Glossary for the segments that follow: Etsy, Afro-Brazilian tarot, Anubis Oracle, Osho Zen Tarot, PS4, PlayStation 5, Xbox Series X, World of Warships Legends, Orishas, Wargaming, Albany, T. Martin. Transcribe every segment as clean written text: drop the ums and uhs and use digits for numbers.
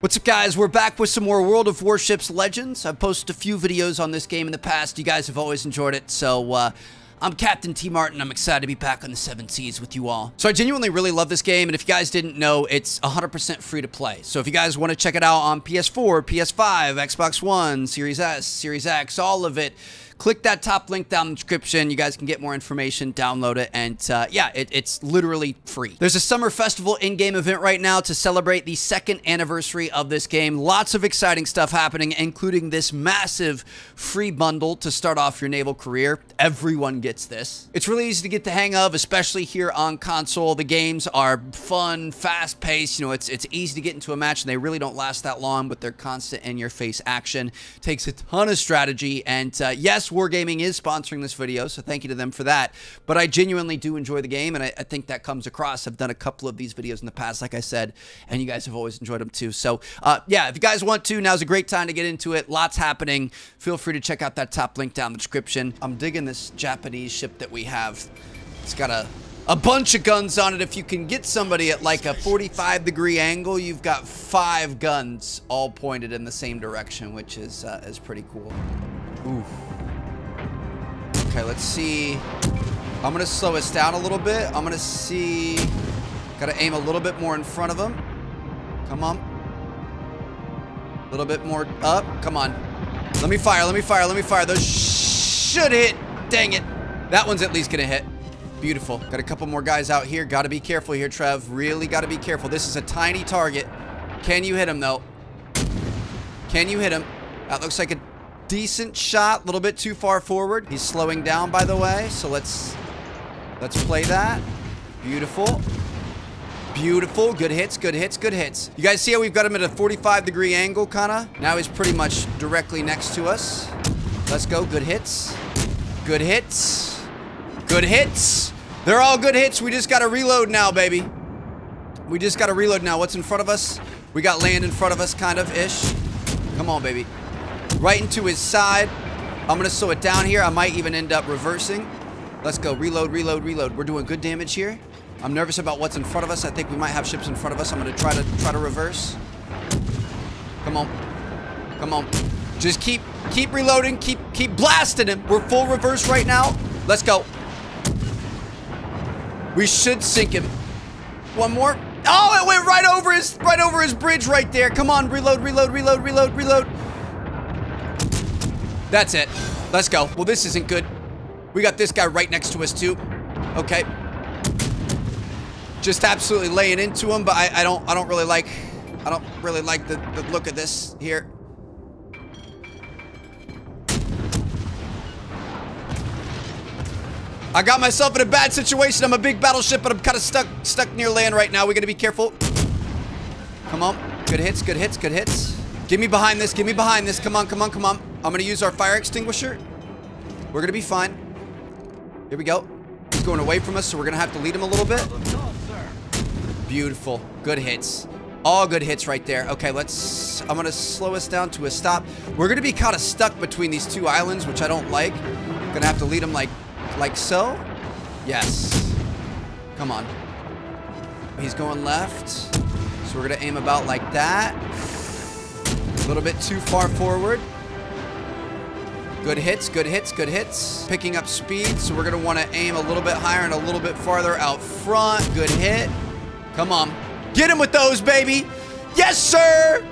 What's up, guys? We're back with some more World of Warships Legends. I've posted a few videos on this game in the past. You guys have always enjoyed it, so I'm Captain T. Martin. I'm excited to be back on the Seven Seas with you all. So I genuinely really love this game, and if you guys didn't know, it's 100% free to play. So if you guys want to check it out on PS4, PS5, Xbox One, Series S, Series X, all of it, click that top link down in the description. You guys can get more information, download it, and yeah, it's literally free. There's a summer festival in-game event right now to celebrate the second anniversary of this game. Lots of exciting stuff happening, including this massive free bundle to start off your naval career. Everyone gets this. It's really easy to get the hang of, especially here on console. The games are fun, fast-paced. You know, it's easy to get into a match, and they really don't last that long, but they're constant in-your-face action. Takes a ton of strategy, and yes, Wargaming is sponsoring this video, so thank you to them for that. But I genuinely do enjoy the game, and I think that comes across. I've done a couple of these videos in the past, like I said, and you guys have always enjoyed them too. So yeah, if you guys want to, now's a great time to get into it. Lots happening. Feel free to check out that top link down in the description. I'm digging this Japanese ship that we have. It's got a bunch of guns on it. If you can get somebody at like a 45-degree angle, you've got 5 guns all pointed in the same direction, which is pretty cool. Ooh. Okay, let's see. I'm gonna slow us down a little bit. I'm gonna see. Gotta aim a little bit more in front of him. Come on. A little bit more up. Come on. Let me fire. Let me fire. Let me fire. Those should hit. Dang it. That one's at least gonna hit. Beautiful. Got a couple more guys out here. Gotta be careful here, Trev. Really gotta be careful. This is a tiny target. Can you hit him, though? Can you hit him? That looks like a decent shot, a little bit too far forward. He's slowing down, by the way, so let's play that. Beautiful. Beautiful. Good hits, good hits, good hits. You guys see how we've got him at a 45-degree angle, kinda? Now he's pretty much directly next to us. Let's go. Good hits. Good hits. Good hits. They're all good hits. We just gotta reload now, baby. We just gotta reload now. What's in front of us? We got land in front of us, kind of-ish. Come on, baby. Right into his side. I'm gonna slow it down here. I might even end up reversing. Let's go. Reload, reload, reload. We're doing good damage here. I'm nervous about what's in front of us. I think we might have ships in front of us. I'm gonna try to reverse. Come on. Come on. Just keep reloading. Keep blasting him. We're full reverse right now. Let's go. We should sink him. One more. Oh, it went right over his bridge right there. Come on, reload, reload, reload, reload, reload. That's it. Let's go. Well, this isn't good. We got this guy right next to us, too. Okay. Just absolutely laying into him, but I don't really like... I don't really like the look of this here. I got myself in a bad situation. I'm a big battleship, but I'm kind of stuck near land right now. We gotta be careful. Come on. Good hits, good hits, good hits. Get me behind this. Get me behind this. Come on, come on, come on. I'm going to use our fire extinguisher. We're going to be fine. Here we go. He's going away from us, so we're going to have to lead him a little bit. Beautiful. Good hits. All good hits right there. Okay, let's... I'm going to slow us down to a stop. We're going to be kind of stuck between these two islands, which I don't like. I'm going to have to lead him like so. Yes. Come on. He's going left. So we're going to aim about like that. A little bit too far forward. Good hits, good hits, good hits. Picking up speed, so we're gonna wanna aim a little bit higher and a little bit farther out front. Good hit. Come on. Get him with those, baby. Yes, sir.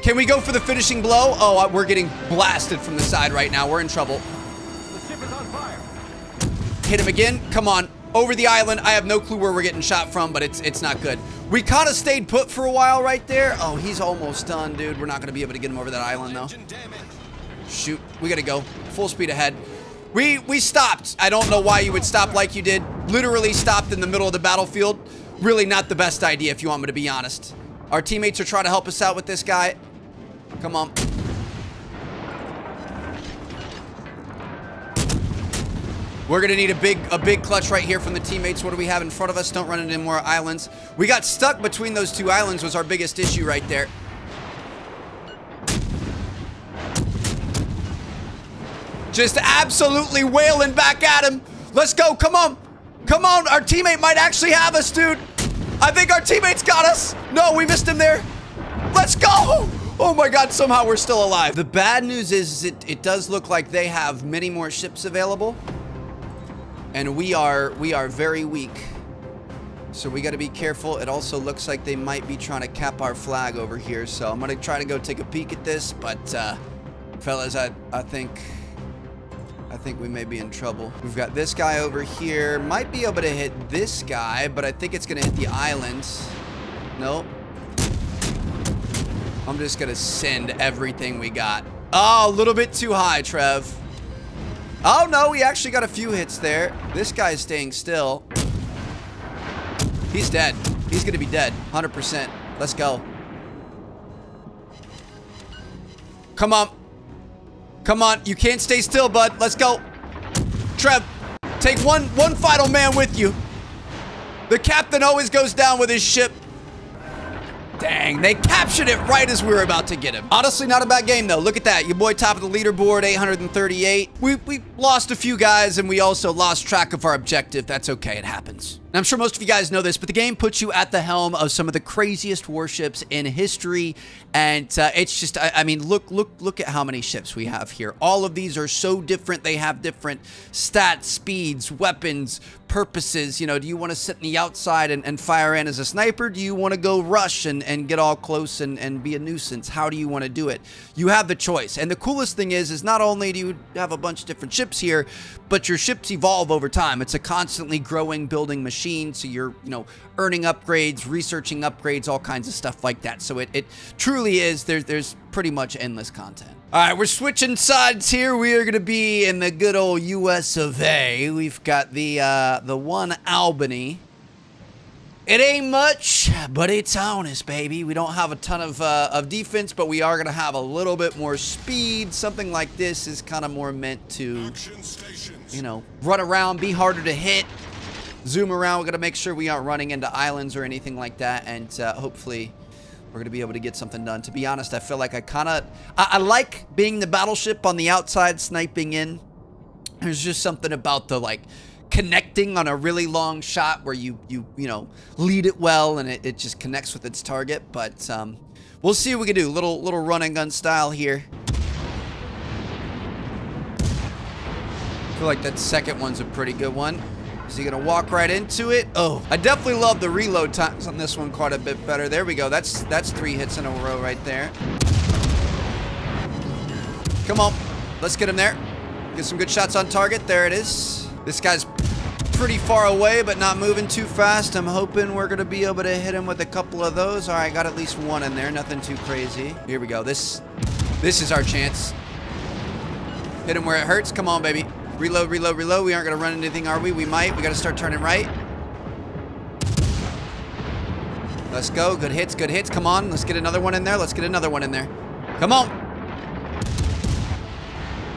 Can we go for the finishing blow? Oh, we're getting blasted from the side right now. We're in trouble. The ship is on fire. Hit him again. Come on. Over the island. I have no clue where we're getting shot from, but it's not good. We kind of stayed put for a while right there. Oh, he's almost done, dude. We're not gonna be able to get him over that island, though. Shoot, we gotta go. Full speed ahead. We stopped. I don't know why you would stop like you did. Literally stopped in the middle of the battlefield. Really not the best idea, if you want me to be honest. Our teammates are trying to help us out with this guy. Come on. We're gonna need a big clutch right here from the teammates. What do we have in front of us? Don't run into more islands. We got stuck between those two islands was our biggest issue right there. Just absolutely wailing back at him. Let's go. Come on. Come on. Our teammate might actually have us, dude. I think our teammate's got us. No, we missed him there. Let's go! Oh my god, somehow we're still alive. The bad news is it does look like they have many more ships available. And we are very weak. So we gotta be careful. It also looks like they might be trying to cap our flag over here. So I'm gonna try to go take a peek at this, but fellas, I think we may be in trouble. We've got this guy over here. Might be able to hit this guy, but I think it's gonna hit the islands. Nope. I'm just gonna send everything we got. Oh, a little bit too high, Trev. Oh no, we actually got a few hits there. This guy's staying still. He's dead. He's gonna be dead, 100%. Let's go. Come on. Come on, you can't stay still, bud. Let's go. Trev, take one final man with you. The captain always goes down with his ship. Dang, they captured it right as we were about to get him. Honestly, not a bad game, though. Look at that. Your boy top of the leaderboard, 838. We lost a few guys, and we also lost track of our objective. That's okay. It happens. And I'm sure most of you guys know this, but the game puts you at the helm of some of the craziest warships in history. And it's just, I mean, look at how many ships we have here. All of these are so different. They have different stats, speeds, weapons, purposes. You know, do you want to sit in the outside and fire in as a sniper? Do you want to go rush and get all close and be a nuisance? How do you want to do it? You have the choice. And the coolest thing is not only do you have a bunch of different ships here, but your ships evolve over time. It's a constantly growing, building machine. So you're, you know, earning upgrades, researching upgrades, all kinds of stuff like that. So it truly is, there's pretty much endless content. All right, we're switching sides here. We are going to be in the good old US of A. We've got the one Albany. It ain't much, but it's honest, baby. We don't have a ton of defense, but we are going to have a little bit more speed. Something like this is kind of more meant to, you know, run around, be harder to hit, zoom around. We're going to make sure we aren't running into islands or anything like that, and hopefully we're gonna be able to get something done. To be honest, I feel like I like being the battleship on the outside, sniping in. There's just something about the, like, connecting on a really long shot where you know, lead it well and it just connects with its target. But we'll see what we can do. Little run and gun style here. I feel like that second one's a pretty good one. Is he gonna walk right into it? Oh, I definitely love the reload times on this one quite a bit better. There we go. That's three hits in a row right there. Come on, let's get him there. Get some good shots on target. There it is. This guy's pretty far away, but not moving too fast. I'm hoping we're gonna be able to hit him with a couple of those. All right, got at least one in there. Nothing too crazy. Here we go. This is our chance. Hit him where it hurts. Come on, baby. Reload, reload, reload. We aren't going to run anything, are we? We might. We got to start turning right. Let's go. Good hits, good hits. Come on. Let's get another one in there. Let's get another one in there. Come on.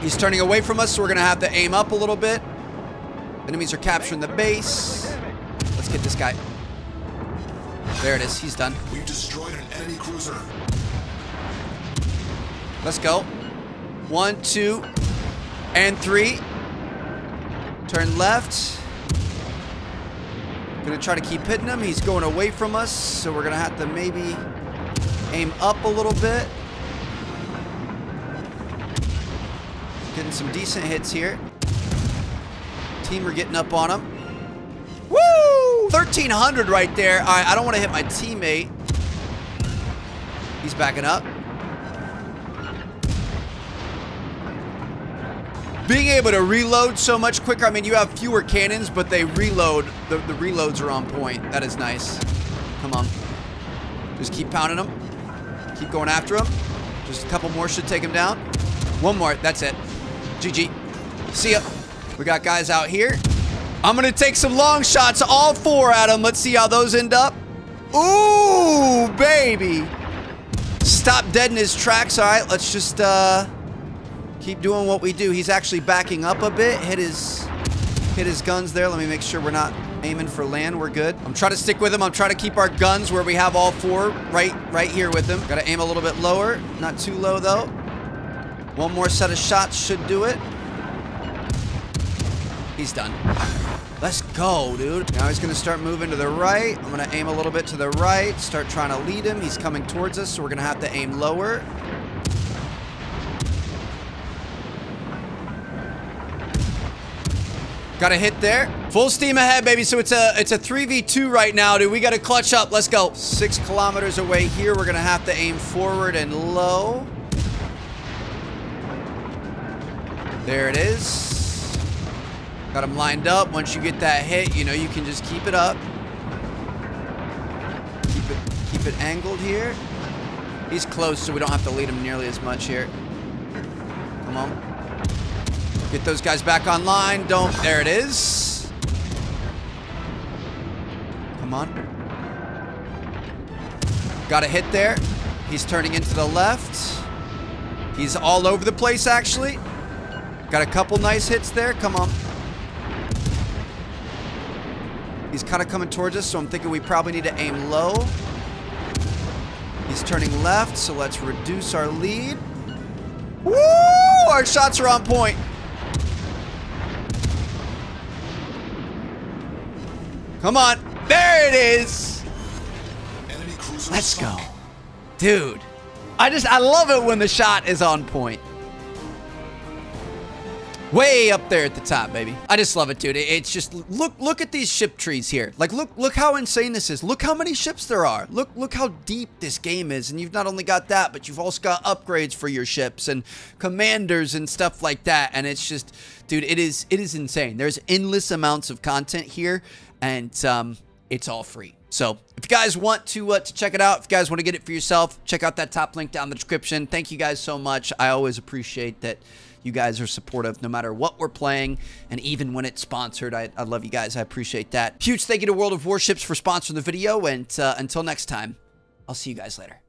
He's turning away from us, so we're going to have to aim up a little bit. Enemies are capturing the base. Let's get this guy. There it is. He's done. We've destroyed an enemy cruiser. Let's go. 1, 2, and 3. Turn left. Gonna try to keep hitting him. He's going away from us, so we're gonna have to maybe aim up a little bit. Getting some decent hits here. Team are getting up on him. Woo! 1,300 right there. All right, I don't want to hit my teammate. He's backing up. Being able to reload so much quicker. I mean, you have fewer cannons, but they reload. The reloads are on point. That is nice. Come on. Just keep pounding them. Keep going after them. Just a couple more should take them down. One more. That's it. GG. See ya. We got guys out here. I'm going to take some long shots. All four at them. Let's see how those end up. Ooh, baby. Stop dead in his tracks. All right. Let's just... keep doing what we do. He's actually backing up a bit. Hit his guns there. Let me make sure we're not aiming for land. We're good. I'm trying to stick with him. I'm trying to keep our guns where we have all four right here with him. Gotta aim a little bit lower. Not too low, though. One more set of shots should do it. He's done. Let's go, dude. Now he's gonna start moving to the right. I'm gonna aim a little bit to the right, start trying to lead him. He's coming towards us, so we're gonna have to aim lower. Got a hit there. Full steam ahead, baby. So it's a 3v2 right now, dude. We got to clutch up. Let's go. 6 kilometers away here. We're going to have to aim forward and low. There it is. Got him lined up. Once you get that hit, you know, you can just keep it up. Keep it angled here. He's close, so we don't have to lead him nearly as much here. Come on. Get those guys back online. Don't. There it is. Come on. Got a hit there. He's turning into the left. He's all over the place, actually. Got a couple nice hits there. Come on. He's kind of coming towards us, so I'm thinking we probably need to aim low. He's turning left, so let's reduce our lead. Woo! Our shots are on point. Come on. There it is. Let's go. Dude. I love it when the shot is on point. Way up there at the top, baby. I just love it, dude. It's just look at these ship trees here. Like look how insane this is. Look how many ships there are. Look how deep this game is. And you've not only got that, but you've also got upgrades for your ships and commanders and stuff like that. And it's just, dude, it is insane. There's endless amounts of content here, and it's all free. So if you guys want to check it out, if you guys want to get it for yourself, check out that top link down in the description. Thank you guys so much. I always appreciate that you guys are supportive no matter what we're playing, and even when it's sponsored. I love you guys. I appreciate that. Huge thank you to World of Warships for sponsoring the video, and until next time, I'll see you guys later.